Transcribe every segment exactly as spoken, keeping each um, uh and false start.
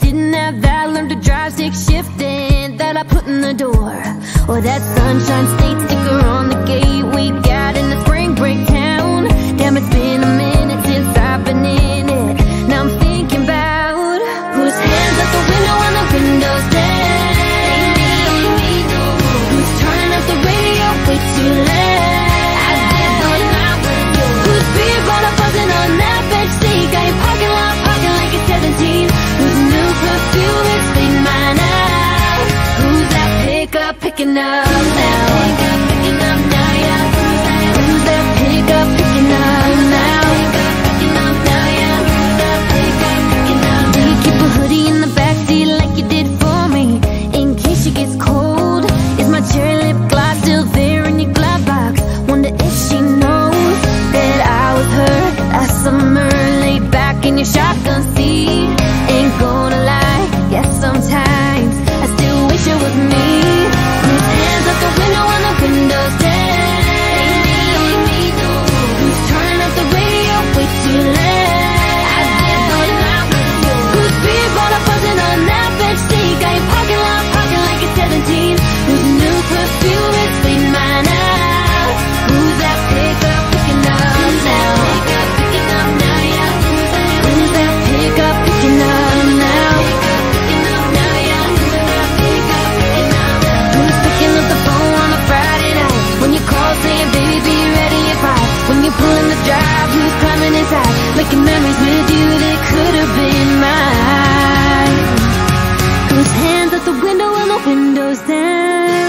didn't have that, learn to drive, stick shifting, that I put in the door. Or that Sunshine State sticker on the gate we got in the spring break town. Damn, it's been a minute since I've been in it. Now I'm thinking about whose hands at the window when the window's down. Who's turning up the radio way too loud? Who's beer bottle buzzing on that bench seat? Got your parking lot parking like it's seventeen. Whose new perfume is in my night? Who's that pickup picking up now? Who's that pickup picking up now? Yeah. Who's that pickup picking up now? Who's that pickup picking up now? Do you keep a hoodie in the backseat like you did for me, in case it gets cold? Is my cherry lip gloss still there in your glove box? Wonder if she knows that I was her last summer, laid back in your shotgun seat. Ain't gonna lie, yeah, sometimes I still wish it was me. Whose hands out the window on the window's down? Who's turning up the radio way too loud? Whose beer bottle buzzing on that bench seat? Got your parking lot parking like it's seventeen. Whose new perfume is in my night? Who's that pickup picking up now? Who's that pickup picking up now? Who's picking up the phone on a Friday night? When you call saying, baby, be ready at five. When you're pulling the drive, who's climbing inside? Making memories with you that could have been mine. Whose hands at the window and the window's down?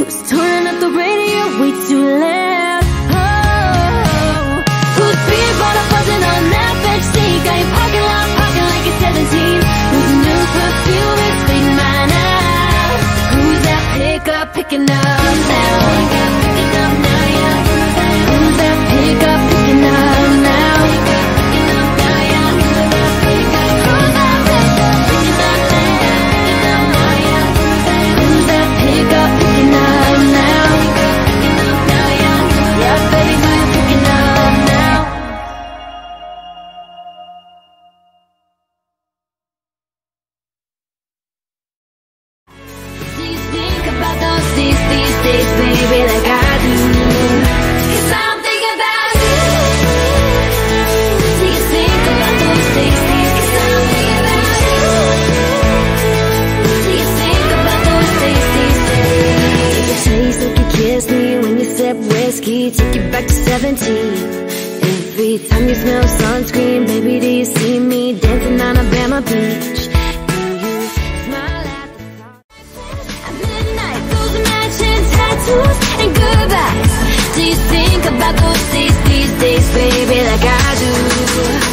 Who's turning up the radio way too loud? Oh, who's beer bottle buzzing on that bench seat? Got your parking lot parking like it's seventeen. Whose new perfume is in my night? Who's that pickup picking up now? Who's that pickup picking up now? Who's that pickup picking up now? Who's that pickup picking up now? Yeah, baby, who's that picking up now? Do you think about those things these days, baby, like I do? 'Cause I'm thinking about you. Do you think about those things these days? 'Cause I'm thinking about you. Do you think about those things these days? Take your taste, like you kiss me when you sip whiskey, take you back to seventeen. Every time you smell sunscreen, baby, do you see me dancing on a Bama beach? Do you smile at the thought? At midnight, those matching tattoos and goodbyes. Do you think about those days these days, baby, like I do?